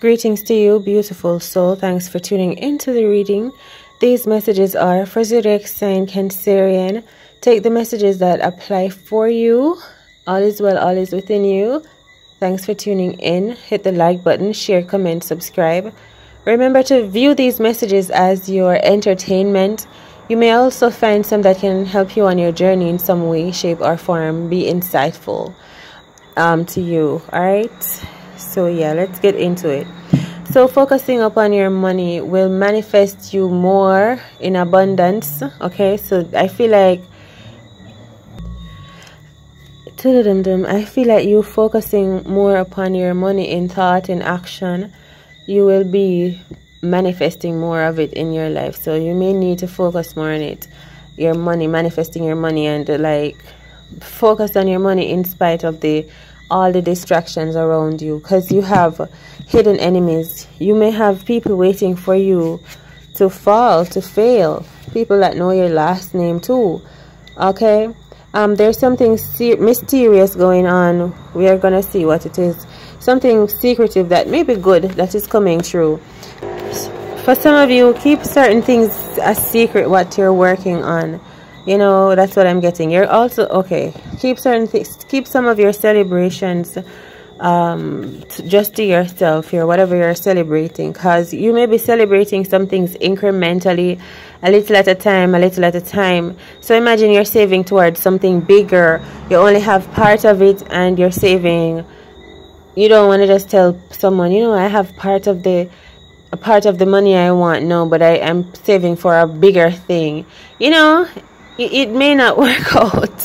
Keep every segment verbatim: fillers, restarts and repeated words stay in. Greetings to you, beautiful soul. Thanks for tuning into the reading. These messages are for Zodiac sign Cancerian. Take the messages that apply for you. All is well, all is within you. Thanks for tuning in. Hit the like button, share, comment, subscribe. Remember to view these messages as your entertainment. You may also find some that can help you on your journey in some way, shape, or form. Be insightful um, to you. All right. So yeah, let's get into it. So focusing upon your money will manifest you more in abundance. Okay, so I feel like I feel like you focusing more upon your money in thought and action, you will be manifesting more of it in your life. So you may need to focus more on it, your money, manifesting your money, and like focus on your money in spite of the all the distractions around you, because you have hidden enemies. You may have people waiting for you to fall, to fail, people that know your last name too. Okay, um there's something mysterious going on. We are gonna see what it is. Something secretive that may be good that is coming true. For some of you, keep certain things a secret what you're working on. You know, that's what I'm getting. You're also, okay, keep certain things, keep some of your celebrations um, just to yourself here, whatever you're celebrating. Because you may be celebrating some things incrementally, a little at a time, a little at a time. So imagine you're saving towards something bigger. You only have part of it and you're saving. You don't want to just tell someone, you know, I have part of the... a part of the money I want. No, but I am saving for a bigger thing. You know, it, it may not work out.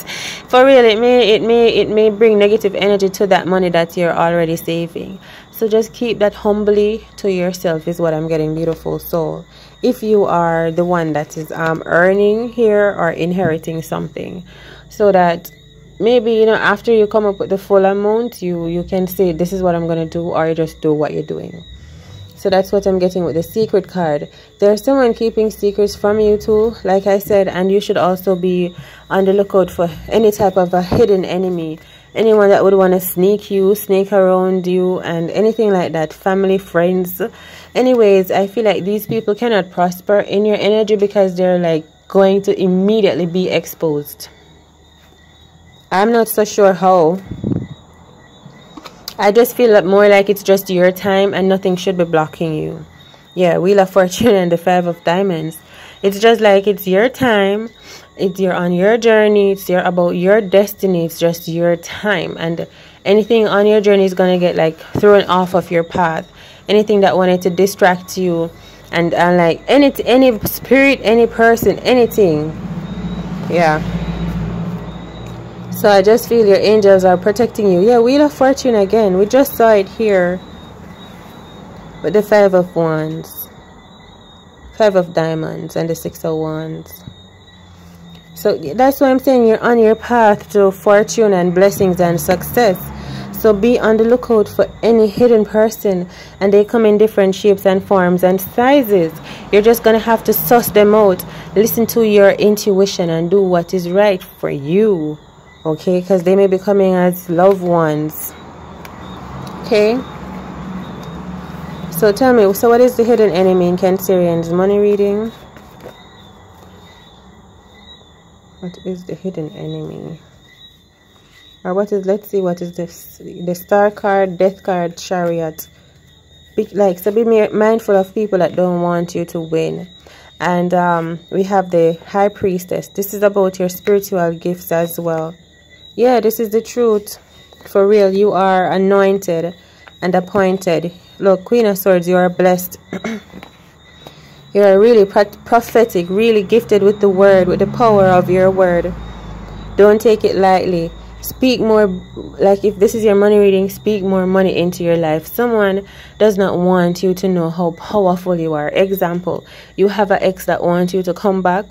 For real, it may, it may, it may bring negative energy to that money that you're already saving. So just keep that humbly to yourself is what I'm getting, beautiful soul. If you are the one that is um, earning here or inheriting something, so that maybe, you know, after you come up with the full amount, you, you can say, this is what I'm going to do, or you just do what you're doing. So that's what I'm getting with the secret card. There's someone keeping secrets from you too, like I said, and you should also be on the lookout for any type of a hidden enemy. Anyone that would want to sneak you, sneak around you, and anything like that. Family, friends. Anyways, I feel like these people cannot prosper in your energy because they're like going to immediately be exposed. I'm not so sure how. I just feel like more like it's just your time and nothing should be blocking you. Yeah, Wheel of Fortune and the Five of Diamonds. It's just like it's your time. It's you're on your journey. It's your, about your destiny. It's just your time. And anything on your journey is going to get like thrown off of your path. Anything that wanted to distract you. And, and like any, any spirit, any person, anything. Yeah. So I just feel your angels are protecting you. Yeah, Wheel of Fortune again. We just saw it here. With the Five of Wands. Five of Diamonds and the Six of Wands. So that's why I'm saying you're on your path to fortune and blessings and success. So be on the lookout for any hidden person. And they come in different shapes and forms and sizes. You're just going to have to suss them out. Listen to your intuition and do what is right for you. Okay, because they may be coming as loved ones. Okay. So tell me, so what is the hidden enemy in Cancerian's money reading? What is the hidden enemy? Or what is, let's see, what is this? The Star card, Death card, Chariot. Be, like, so be mindful of people that don't want you to win. And um, we have the High Priestess. This is about your spiritual gifts as well. Yeah, this is the truth. For real, you are anointed and appointed. Look, Queen of Swords, you are blessed. You are really prophetic, really gifted with the word, with the power of your word. Don't take it lightly. Speak more, like if this is your money reading, speak more money into your life. Someone does not want you to know how powerful you are. Example, you have an ex that wants you to come back,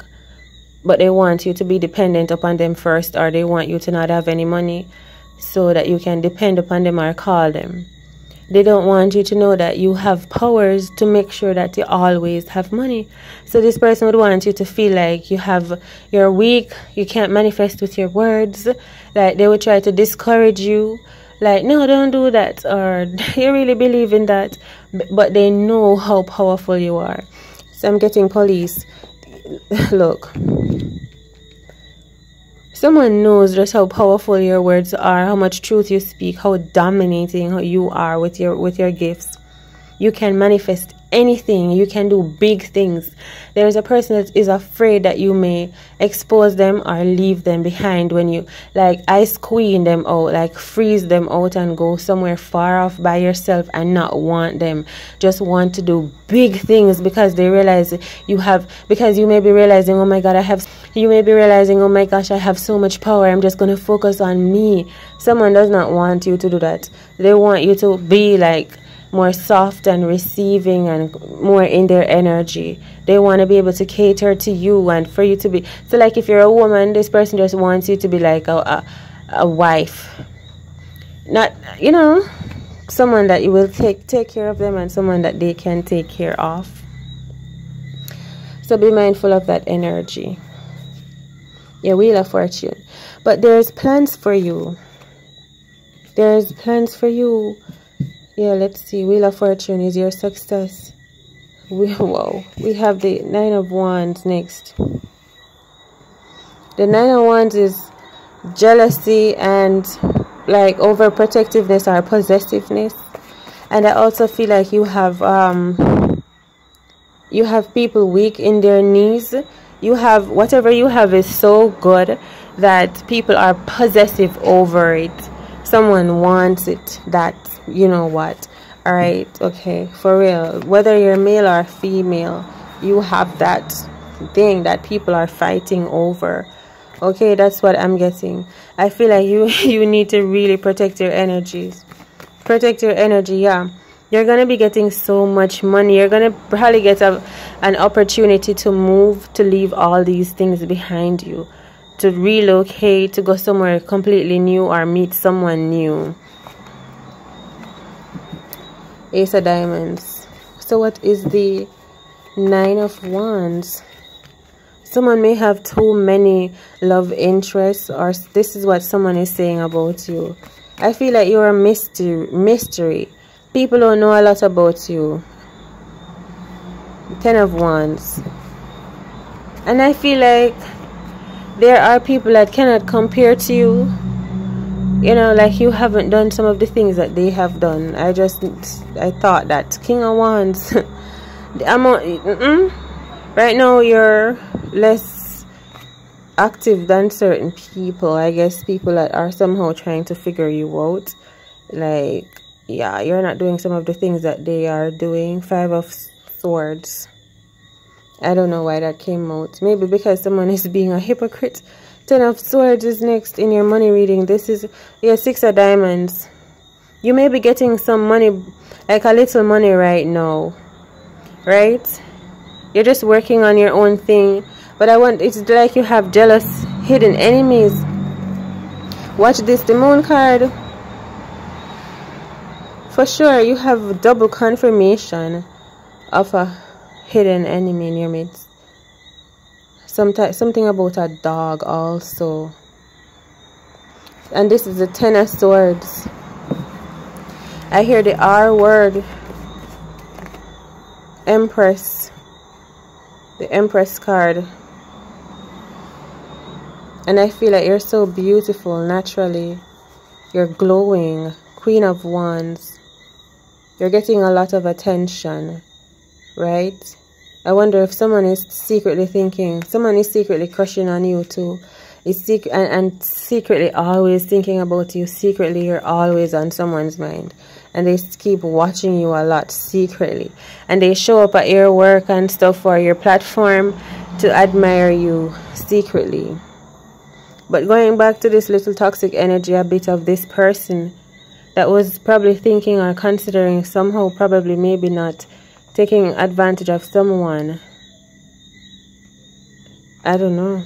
but they want you to be dependent upon them first, or they want you to not have any money so that you can depend upon them or call them. They don't want you to know that you have powers to make sure that you always have money. So this person would want you to feel like you have, you're weak, you can't manifest with your words. Like they would try to discourage you. like, no, don't do that, or they really believe in that, but they know how powerful you are. So I'm getting police. Look, someone knows just how powerful your words are, how much truth you speak, how dominating you are with your with your gifts. You can manifest anything. You can do big things. There is a person that is afraid that you may expose them or leave them behind when you, like, ice queen them out, like freeze them out and go somewhere far off by yourself and not want them. Just want to do big things because they realize you have, because you may be realizing, oh my God, I have, you may be realizing, oh my gosh, I have so much power. I'm just going to focus on me. Someone does not want you to do that. They want you to be like, more soft and receiving and more in their energy. They want to be able to cater to you and for you to be. So like if you're a woman, this person just wants you to be like a, a, a wife. Not, you know, someone that you will take, take care of them and someone that they can take care of. So be mindful of that energy. Yeah, Wheel of Fortune. But there's plans for you. There's plans for you. Yeah, let's see. Wheel of Fortune is your success. We, whoa. We have the Nine of Wands next. The Nine of Wands is jealousy and like overprotectiveness or possessiveness. And I also feel like you have, um, you have people weak in their knees. You have, whatever you have is so good that people are possessive over it. Someone wants it, that, you know what, all right, okay, for real, whether you're male or female, you have that thing that people are fighting over. Okay, that's what I'm getting. I feel like you you need to really protect your energies. Protect your energy. Yeah, you're gonna be getting so much money. You're gonna probably get a, an opportunity to move, to leave all these things behind you, to relocate, to go somewhere completely new or meet someone new. Ace of Diamonds. So what is the Nine of Wands? Someone may have too many love interests, or this is what someone is saying about you. I feel like you're a mystery. mystery. People don't know a lot about you. Ten of Wands. And I feel like there are people that cannot compare to you. You know, like you haven't done some of the things that they have done. I just, I thought that. King of Wands. I'm on, mm-mm. Right now you're less active than certain people. I guess people that are somehow trying to figure you out. Like, yeah, you're not doing some of the things that they are doing. Five of Swords. I don't know why that came out. Maybe because someone is being a hypocrite. Ten of Swords is next in your money reading. This is, yeah, Six of Diamonds. You may be getting some money, like a little money right now. Right? You're just working on your own thing. But I want, it's like you have jealous hidden enemies. Watch this, the Moon card. For sure, you have double confirmation of a hidden enemy in your midst. Sometimes something about a dog also. And this is the Ten of Swords. I hear the R word. Empress. The Empress card. And I feel like you're so beautiful naturally. You're glowing. Queen of Wands. You're getting a lot of attention. Right? I wonder if someone is secretly thinking, someone is secretly crushing on you too. Is sec and, and secretly always thinking about you. Secretly, you're always on someone's mind. And they keep watching you a lot secretly. And they show up at your work and stuff or your platform to admire you secretly. But going back to this little toxic energy a bit of this person that was probably thinking or considering somehow, probably maybe not, taking advantage of someone. I don't know.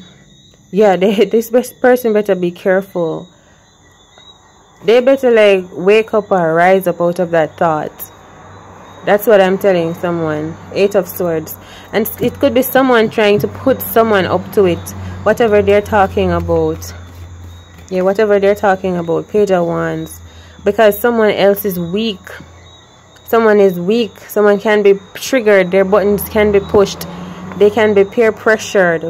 Yeah, they, this person better be careful. They better like wake up or rise up out of that thought. That's what I'm telling someone. Eight of Swords. And it could be someone trying to put someone up to it. Whatever they're talking about. Yeah, whatever they're talking about. Page of Wands. because someone else is weak. Someone is weak. Someone can be triggered. Their buttons can be pushed. They can be peer pressured.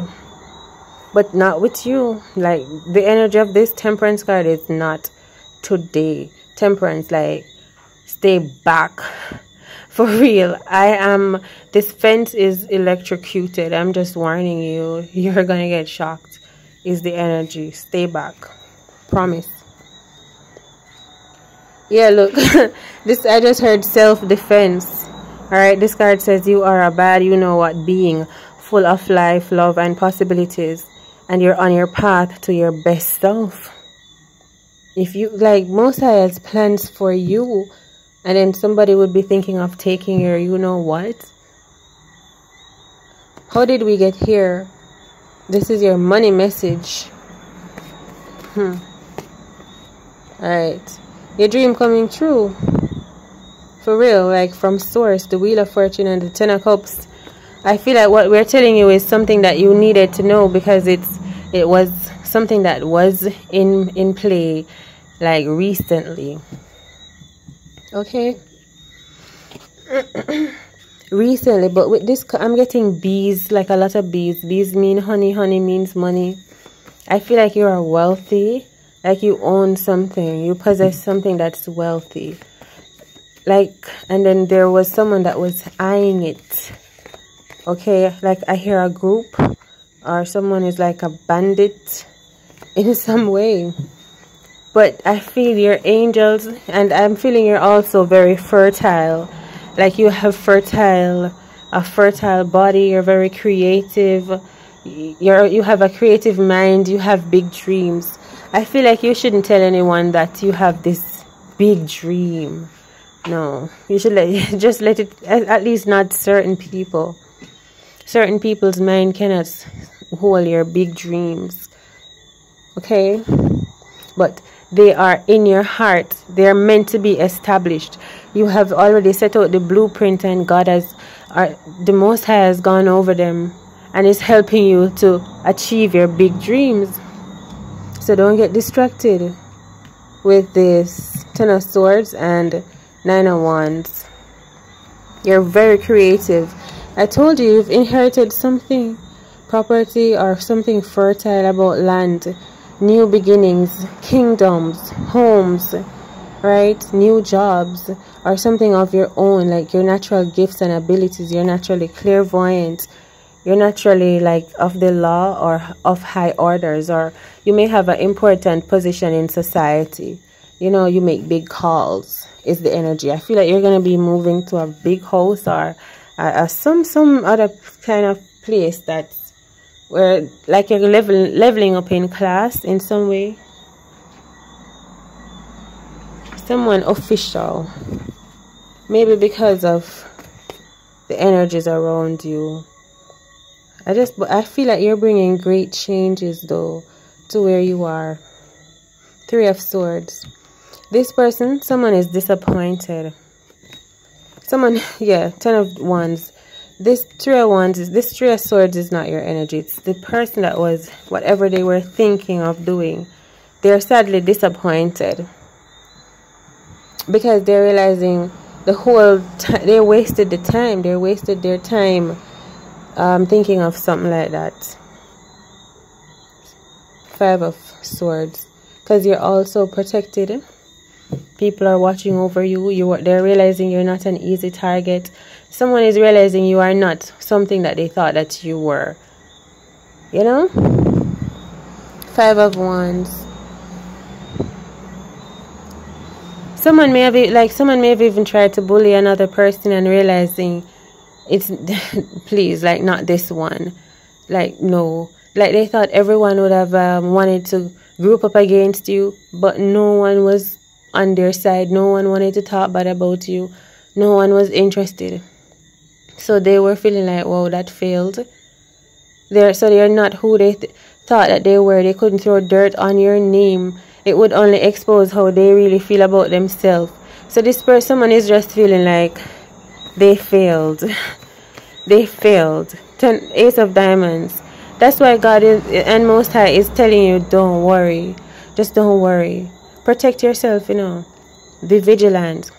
But not with you. Like, the energy of this Temperance card is not today. Temperance, like, stay back. For real. I am... This fence is electrocuted. I'm just warning you. You're gonna get shocked. Is the energy. Stay back. Promise. Yeah, look. This, I just heard self-defense. Alright, this card says you are a bad, you know what, being full of life, love, and possibilities. And you're on your path to your best self. If you, like, Most High has plans for you. And then somebody would be thinking of taking your, you know what? How did we get here? This is your money message. Hmm. Alright. Your dream coming true. For real, like from source, the Wheel of Fortune and the Ten of Cups. I feel like what we're telling you is something that you needed to know, because it's it was something that was in in play like recently. Okay. Recently, but with this, I'm getting bees, like a lot of bees. Bees mean honey, honey means money. I feel like you are wealthy, like you own something, you possess something that's wealthy. Like, and then there was someone that was eyeing it. Okay, like I hear a group, or someone is like a bandit in some way. But I feel your angels, and I'm feeling you're also very fertile. Like you have fertile, a fertile body. You're very creative. You're, you have a creative mind. You have big dreams. I feel like you shouldn't tell anyone that you have this big dream. No, you should let, just let it, at least not certain people. Certain people's mind cannot hold your big dreams. Okay? But they are in your heart. They are meant to be established. You have already set out the blueprint, and God has, are, the Most High has gone over them and is helping you to achieve your big dreams. So don't get distracted with this Ten of Swords and Nine of Wands. You're very creative. I told you, you've inherited something, property or something fertile about land. New beginnings, kingdoms, homes, right? New jobs, or something of your own, like your natural gifts and abilities. You're naturally clairvoyant. You're naturally like of the law or of high orders, or you may have an important position in society. You know, you make big calls is the energy. I feel like you're going to be moving to a big house, or a, a, some some other kind of place that's where, like, you're level, leveling up in class in some way. Someone official. Maybe because of the energies around you. I just, I feel like you're bringing great changes, though, to where you are. Three of Swords. This person, someone is disappointed. Someone, yeah, Ten of Wands. This three of wands is this three of swords is not your energy. It's the person that was whatever they were thinking of doing. They're sadly disappointed because they're realizing the whole time they wasted the time. They wasted their time um, thinking of something like that. Five of Swords, because you're also protected. People are watching over you. You they're realizing you're not an easy target. Someone is realizing you are not something that they thought that you were. You know? Five of Wands. Someone may have like someone may have even tried to bully another person and realizing it's please, like, not this one. Like, no. Like, they thought everyone would have um, wanted to group up against you, but no one was on their side. No one wanted to talk bad about you. No one was interested. So they were feeling like, wow, that failed. They're, so they are not who they th thought that they were. They couldn't throw dirt on your name. It would only expose how they really feel about themselves. So this person, someone is just feeling like they failed. They failed. Ten, Ace of Diamonds. That's why God is, and Most High is telling you, don't worry. Just don't worry. Protect yourself, you know. be vigilant.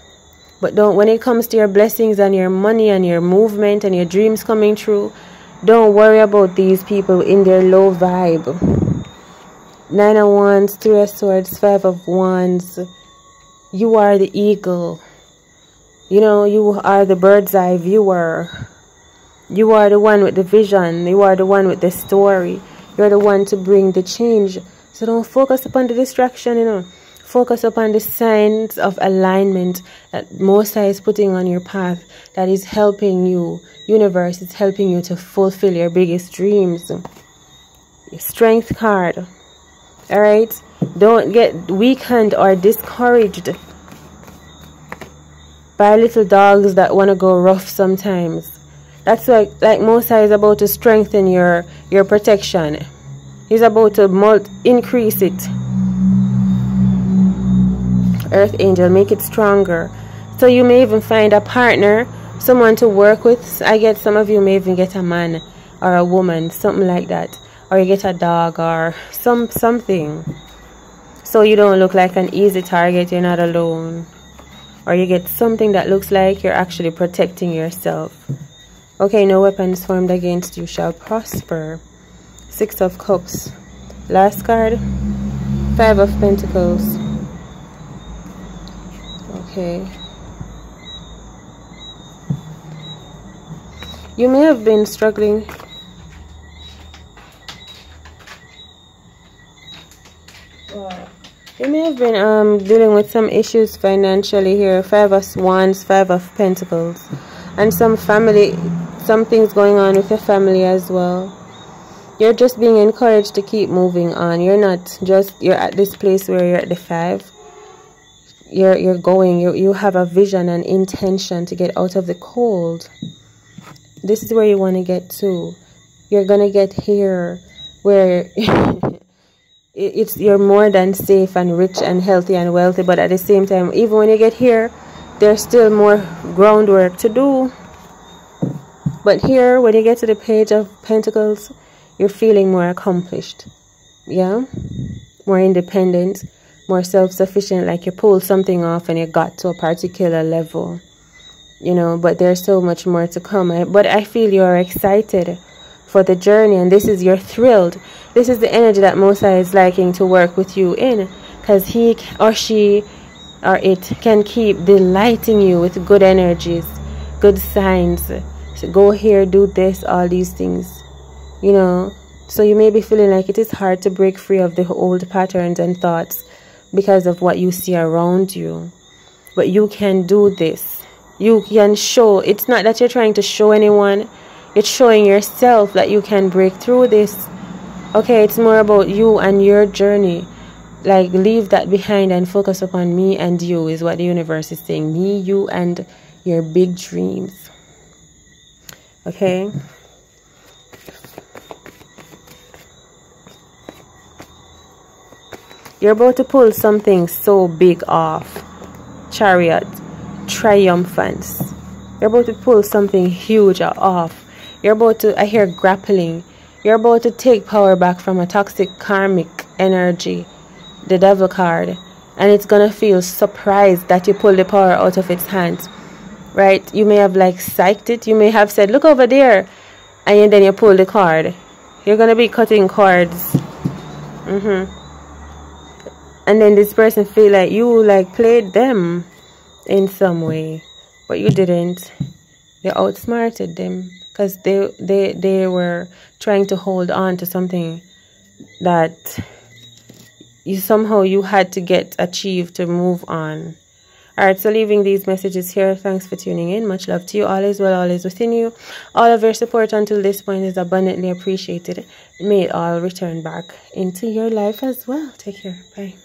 But don't, when it comes to your blessings and your money and your movement and your dreams coming true, don't worry about these people in their low vibe. Nine of Wands, Three of Swords, Five of Wands. You are the eagle. You know, you are the bird's eye viewer. You are the one with the vision. You are the one with the story. You're the one to bring the change. So don't focus upon the distraction, you know. Focus upon the signs of alignment that Most High is putting on your path, that is helping you. Universe is helping you to fulfill your biggest dreams. Your strength card. Alright? Don't get weakened or discouraged by little dogs that want to go rough sometimes. That's like, like Most High is about to strengthen your, your protection. He's about to multi- increase it. Earth angel, make it stronger. So you may even find a partner, someone to work with. I get some of you may even get a man or a woman, something like that, or you get a dog or some something, so you don't look like an easy target. You're not alone, or you get something that looks like you're actually protecting yourself. Okay, no weapons formed against you shall prosper. Six of Cups, last card. Five of Pentacles. Okay. You may have been struggling. Wow. You may have been um, dealing with some issues financially here. Five of Wands, Five of Pentacles. And some family, some things going on with your family as well. You're just being encouraged to keep moving on. You're not just, you're at this place where you're at the five. You're, you're going, you, you have a vision and intention to get out of the cold. This is where you want to get to. You're going to get here where it's you're more than safe and rich and healthy and wealthy. But at the same time, even when you get here, there's still more groundwork to do. But here, when you get to the Page of Pentacles, you're feeling more accomplished. Yeah? More independent. More self-sufficient, like you pulled something off and you got to a particular level, you know, but there's so much more to come. I, but I feel you're excited for the journey, and this is, you're thrilled. This is the energy that Most High is liking to work with you in, because he or she or it can keep delighting you with good energies, good signs. So go here, do this, all these things, you know. So you may be feeling like it is hard to break free of the old patterns and thoughts because of what you see around you. But you can do this. You can show. It's not that you're trying to show anyone. It's showing yourself that you can break through this. Okay, it's more about you and your journey. Like, leave that behind and focus upon me and you is what the universe is saying. Me, you, and your big dreams. Okay? You're about to pull something so big off. Chariot. Triumphance. You're about to pull something huge off. You're about to, I hear grappling. You're about to take power back from a toxic karmic energy. The Devil card. And it's going to feel surprised that you pull the power out of its hands. Right? You may have like psyched it. You may have said, look over there. And then you pull the card. You're going to be cutting cords. Mm-hmm. And then this person feel like you like played them in some way, but you didn't. You outsmarted them because they they they were trying to hold on to something that you somehow you had to get achieved to move on. All right, so leaving these messages here. Thanks for tuning in. Much love to you. All is well. All is within you. All of your support until this point is abundantly appreciated. May it all return back into your life as well. Take care. Bye.